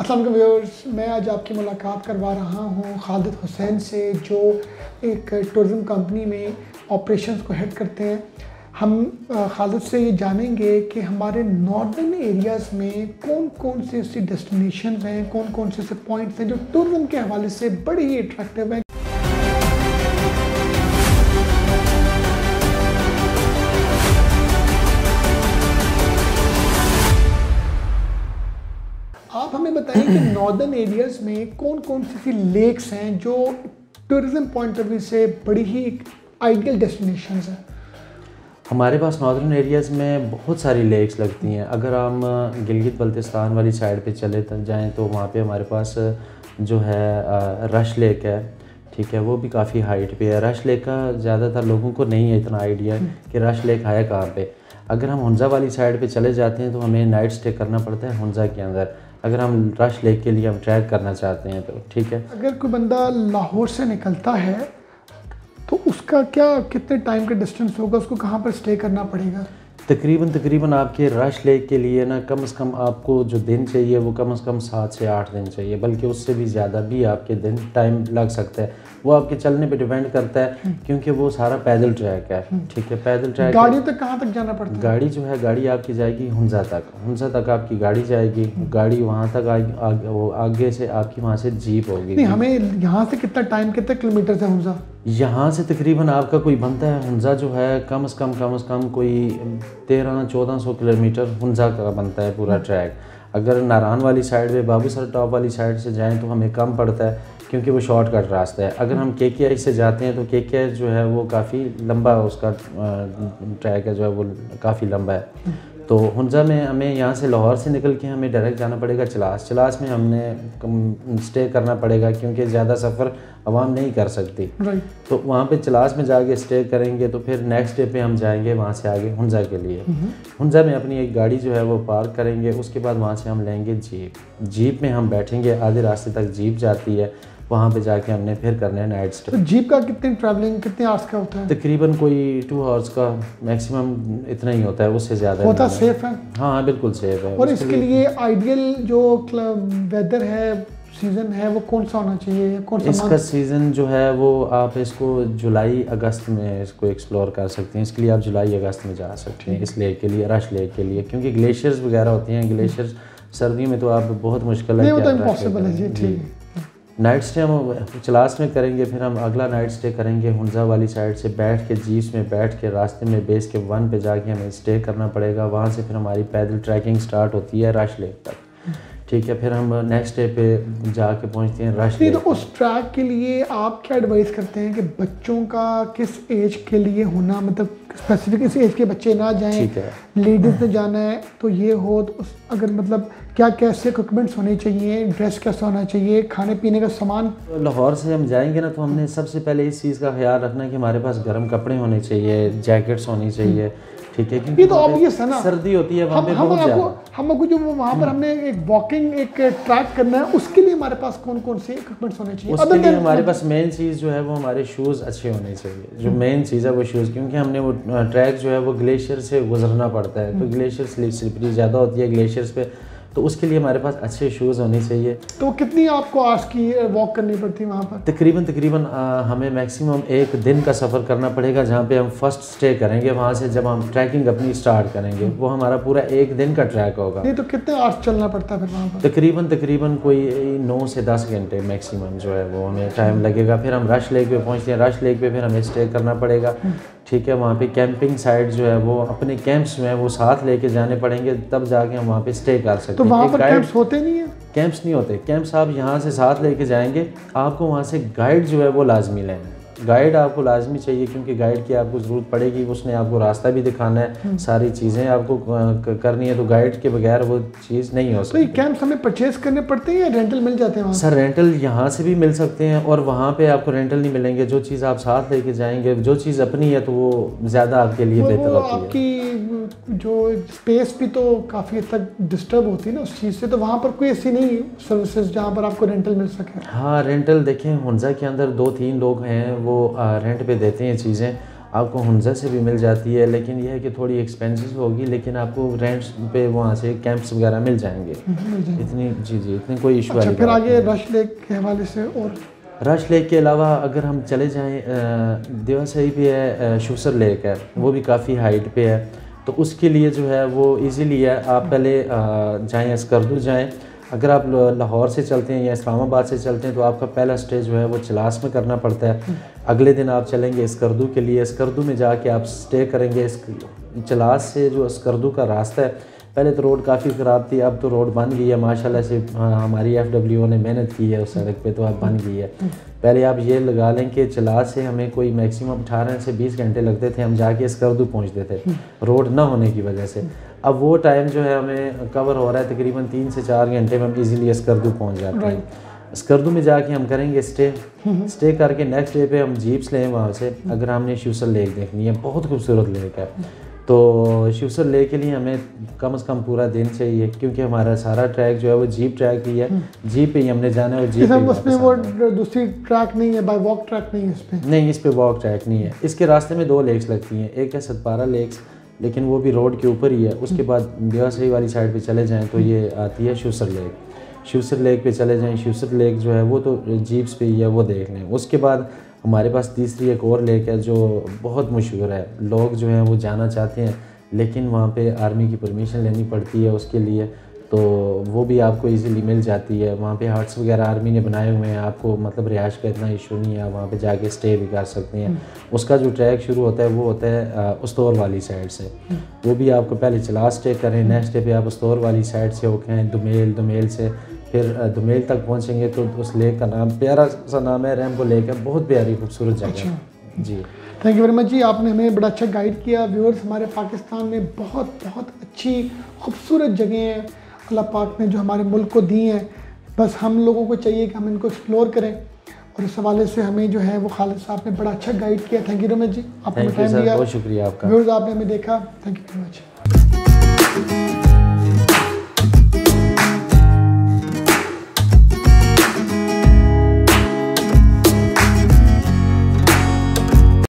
अस्सलाम वालेकुम व्यूअर्स, मैं आज आपकी मुलाकात करवा रहा हूं खालिद हुसैन से, जो एक टूरिज़म कंपनी में ऑपरेशंस को हेड करते हैं। हम खालिद से ये जानेंगे कि हमारे नॉर्दर्न एरियाज़ में कौन कौन से ऐसी डेस्टिनेशंस हैं, कौन कौन से ऐसे पॉइंट्स हैं जो टूरिज़म के हवाले से बड़े ही अट्रैक्टिव हैं। आप हमें बताएं कि नॉर्दर्न एरियाज़ में कौन कौन सी ऐसी लेक्स हैं जो टूरिज़म पॉइंट ऑफ व्यू से बड़ी ही आइडियल डेस्टिनेशंस हैं। हमारे पास नॉर्दर्न एरियाज़ में बहुत सारी लेक्स लगती हैं। अगर हम गिलगित बल्तिस्तान वाली साइड पे चले जाएँ तो वहाँ पे हमारे पास जो है रश लेक है, ठीक है, वो भी काफ़ी हाइट पे है। रश लेक का ज़्यादातर लोगों को नहीं है इतना आइडिया कि रश लेक है कहाँ पे। अगर हम हुंजा वाली साइड पे चले जाते हैं तो हमें नाइट स्टे करना पड़ता है हुंजा के अंदर, अगर हम रश लेक के लिए हम ट्रैक करना चाहते हैं तो। ठीक है, अगर कोई बंदा लाहौर से निकलता है तो उसका क्या कितने टाइम का डिस्टेंस होगा, उसको कहाँ पर स्टे करना पड़ेगा? तकरीबन आपके रश लेक के लिए ना कम से कम आपको जो दिन चाहिए वो कम से कम 7 से 8 दिन चाहिए, बल्कि उससे भी ज़्यादा भी आपके दिन टाइम लग सकता है। वो आपके चलने पे डिपेंड करता है क्योंकि वो सारा पैदल ट्रैक है। ठीक है, पैदल ट्रैक। गाड़ी तक कहाँ तक जाना पड़ता है? गाड़ी जो है गाड़ी आपकी जाएगी हुंजा तक। हुंजा तक आपकी गाड़ी जाएगी, गाड़ी वहाँ तक आगे से आपकी वहाँ से जीप होगी। हमें यहाँ से कितना टाइम, कितने किलोमीटर है हुंजा? यहाँ से तकरीबन आपका कोई बनता है हुंजा जो है कम से कम कोई 1300-1400 किलोमीटर हुंजा का बनता है पूरा ट्रैक। अगर नारायण वाली साइड में बाबूसर टॉप वाली साइड से जाएँ तो हमें कम पड़ता है क्योंकि वो शॉर्टकट रास्ता है। अगर हम केकेएच से जाते हैं तो केकेएच जो है वो काफ़ी लंबा, उसका ट्रैक है जो है वो काफ़ी लंबा है। तो हुंजा में हमें यहाँ से लाहौर से निकल के हमें डायरेक्ट जाना पड़ेगा चिलास। चिलास में हमने स्टे करना पड़ेगा क्योंकि ज़्यादा सफ़र आवाम नहीं कर सकती, तो वहाँ पे चिलास में जाके स्टे करेंगे। तो फिर नेक्स्ट डे पे हम जाएंगे वहाँ से आगे हुंजा के लिए। हुंजा में अपनी एक गाड़ी जो है वो पार्क करेंगे, उसके बाद वहाँ से हम लेंगे जीप। जीप में हम बैठेंगे, आधे रास्ते तक जीप जाती है, वहाँ पे जाके हमने फिर करना है नाइट स्टे। तो जीप का कितने ट्रैवलिंग कितने आवर्स का होता है? तकरीबन कोई 2 आवर्स का मैक्सिमम, इतना ही होता है, उससे ज़्यादा होता। सेफ है? हाँ, बिल्कुल सेफ है। और इसके लिए आइडियल जो वेदर है, सीज़न है, वो कौन सा होना चाहिए? कौन सा इसका सीज़न जो है वो आप इसको जुलाई अगस्त में इसको एक्सप्लोर कर सकते हैं। इसके लिए आप जुलाई अगस्त में जा सकते हैं इस लेक के लिए, रश लेक के लिए, क्योंकि ग्लेशियर्स वगैरह होते हैं। ग्लेशियर्स सर्दी में तो आप बहुत मुश्किल है, इम्पॉसिबल है जी। ठीक है, नाइट स्टे हम चिलास में करेंगे, फिर हम अगला नाइट स्टे करेंगे हुंजा वाली साइड से बैठ के, जीप्स में बैठ के, रास्ते में बेस के 1 पे जाके हमें स्टे करना पड़ेगा। वहाँ से फिर हमारी पैदल ट्रैकिंग स्टार्ट होती है रश लेक तक। ठीक है, फिर हम नेक्स्ट डे पे जाके पहुँचते हैं रश लेक। तो उस ट्रैक के लिए आप क्या एडवाइस करते हैं कि बच्चों का किस एज के लिए होना, मतलब स्पेसिफिक इस एज के बच्चे ना जाएँ, लेडीज़ ने जाना है तो ये हो तो अगर मतलब क्या कैसे इक्विपमेंट्स होने चाहिए, ड्रेस कैसा होना चाहिए, खाने पीने का सामान? लाहौर से हम जाएंगे ना तो हमने सबसे पहले इस चीज़ का ख्याल रखना है कि हमारे पास गर्म कपड़े होने चाहिए, जैकेट्स होनी चाहिए। ठीक है, क्योंकि ये तो ऑब्वियस है ना, सर्दी होती है वहाँ पे बहुत ज़्यादा। हमको जो वहाँ पर हमने एक वॉकिंग एक ट्रैक करना है, उसके लिए हमारे पास कौन कौन से इक्विपमेंट्स होने चाहिए? उसके लिए हमारे पास मेन चीज़ जो है वो हमारे शूज़ अच्छे होने चाहिए, जो मेन चीज़ है वो शूज़, क्योंकि हमने वो ट्रैक जो है वो ग्लेशियर से गुजरना पड़ता है, तो ग्लेशियर स्लिपरी ज़्यादा होती है ग्लेशियर्स पे, तो उसके लिए हमारे पास अच्छे शूज़ होने चाहिए। तो कितनी आपको आज की वॉक करनी पड़ती है वहाँ पर? तकरीबन हमें मैक्सिमम एक दिन का सफ़र करना पड़ेगा, जहाँ पे हम फर्स्ट स्टे करेंगे। वहाँ से जब हम ट्रैकिंग अपनी स्टार्ट करेंगे वो हमारा पूरा एक दिन का ट्रैक होगा। नहीं तो कितने आवर्स चलना पड़ता है फिर वहाँ पर? तकरीबन कोई 9 से 10 घंटे मैक्सिमम जो है वो हमें टाइम लगेगा। फिर हम रश लेक पे पहुँचते हैं। रश लेक पे फिर हमें स्टे करना पड़ेगा। ठीक है, वहाँ पे कैंपिंग साइट जो है वो अपने कैंप्स में वो साथ लेके जाने पड़ेंगे, तब जाके हम वहाँ पे स्टे कर सकते हैं। तो वहाँ पर कैंप्स होते नहीं है? कैंप्स नहीं होते, कैंप्स आप यहाँ से साथ लेके जाएंगे। आपको वहाँ से गाइड जो है वो लाजमी लेंगे, गाइड आपको लाजमी चाहिए क्योंकि गाइड की आपको ज़रूरत पड़ेगी, उसने आपको रास्ता भी दिखाना है, सारी चीज़ें आपको करनी है, तो गाइड के बगैर वो चीज़ नहीं हो सकती। तो कैंप्स हमें परचेज़ करने पड़ते हैं या रेंटल मिल जाते हैं? सर रेंटल यहाँ से भी मिल सकते हैं और वहाँ पे आपको रेंटल नहीं मिलेंगे। जो चीज़ आप साथ लेके जाएंगे, जो चीज़ अपनी है, तो वो ज़्यादा आपके लिए बेहतर होती है। आपकी जो स्पेस भी तो काफ़ी हद तक डिस्टर्ब होती है ना उस चीज़ से, तो वहाँ पर कोई ऐसी नहीं सर्विसेज जहाँ पर आपको रेंटल मिल सके? हाँ, रेंटल देखें हुंजा के अंदर 2-3 लोग हैं वो रेंट पे देते हैं चीज़ें। आपको हुंजा से भी मिल जाती है, लेकिन यह है कि थोड़ी एक्सपेंसिव होगी, लेकिन आपको रेंट्स पे वहाँ से कैंप्स वगैरह मिल जाएंगे, इतनी इतने कोई इशू नहीं। फिर आगे रश लेक के हवाले से, और रश लेक के अलावा अगर हम चले जाएँ, देवासई भी है, शिवसर लेक है, वो भी काफ़ी हाइट पे है, तो उसके लिए जो है वो ईजीली है। आप पहले जाएँ स्कर्दू जाएँ, अगर आप लाहौर से चलते हैं या इस्लामाबाद से चलते हैं तो आपका पहला स्टेज जो है वो चिलास में करना पड़ता है। अगले दिन आप चलेंगे स्कर्दू के लिए, स्कर्दू में जाके आप स्टे करेंगे। चिलास से जो स्कर्दू का रास्ता है, पहले तो रोड काफ़ी ख़राब थी, अब तो रोड बन गई है माशाल्लाह से, हमारी FWO ने मेहनत की है उस सड़क पे, तो अब बन गई है। पहले आप ये लगा लें कि चिलास से हमें कोई मैक्सिमम 18 से 20 घंटे लगते थे, हम जाके स्कर्दू पहुँचते थे रोड ना होने की वजह से। अब वो टाइम जो है हमें कवर हो रहा है, तकरीबन 3 से 4 घंटे में हम इजीली स्कर्दू पहुँच जाते हैं। स्कर्दू में जाके हम करेंगे स्टे करके नेक्स्ट डे पे हम जीप्स लें वहाँ से, अगर हमने शिवसर लेक देखनी है, बहुत खूबसूरत लेक है। तो शिवसर लेक के लिए हमें कम से कम पूरा दिन चाहिए, क्योंकि हमारा सारा ट्रैक जो है वो जीप ट्रैक ही है, जीप पे ही हमने जाना है। और जीप पे उसमें वो दूसरी ट्रैक नहीं है, बाय वॉक ट्रैक नहीं है इस पर, नहीं इस पर वॉक ट्रैक नहीं है। इसके रास्ते में 2 लेक्स लगती हैं, एक है सतपारा लेक्स, लेकिन वो भी रोड के ऊपर ही है। उसके बाद देवासरी वाली साइड पे चले जाएँ तो ये आती है शिवसर लेक, शिवसर लेक पे चले जाएँ। शिवसर लेक जो है वो तो जीप्स पे ही है, वो देख लें। उसके बाद हमारे पास तीसरी एक और लेक है जो बहुत मशहूर है, लोग जो हैं वो जाना चाहते हैं, लेकिन वहाँ पे आर्मी की परमिशन लेनी पड़ती है उसके लिए, तो वो भी आपको इजीली मिल जाती है। वहाँ पे हट्स वगैरह आर्मी ने बनाए हुए हैं, आपको मतलब रिहाइश का इतना इशू नहीं है, वहाँ पे जाके स्टे भी कर सकते हैं। उसका जो ट्रैक शुरू होता है वो होता है उस्तौर वाली साइड से, वो भी आपको पहले चला स्टे करें, नेक्स्ट डे पे आप उस्तौर वाली साइड से होके दुमेल, दुमेल से फिर दुमेल तक पहुँचेंगे। तो उस लेक का नाम प्यारा सा नाम है, रैम्बो लेक है, बहुत प्यारी खूबसूरत जगह है। जी थैंक यू वेरी मच जी, आपने हमें बड़ा अच्छा गाइड किया। व्यूअर्स, हमारे पाकिस्तान में बहुत अच्छी खूबसूरत जगह हैं अल्लाह पाक ने जो हमारे मुल्क को दी हैं, बस हम लोगों को चाहिए कि हम इनको एक्सप्लोर करें। और इस हवाले से हमें जो है वो खालिद साहब ने बड़ा अच्छा गाइड किया। थैंक यू रमेश जी, आपने टाइम दिया, बहुत शुक्रिया आपका। व्यूअर्स, आपने हमें देखा, थैंक यू वेरी मच।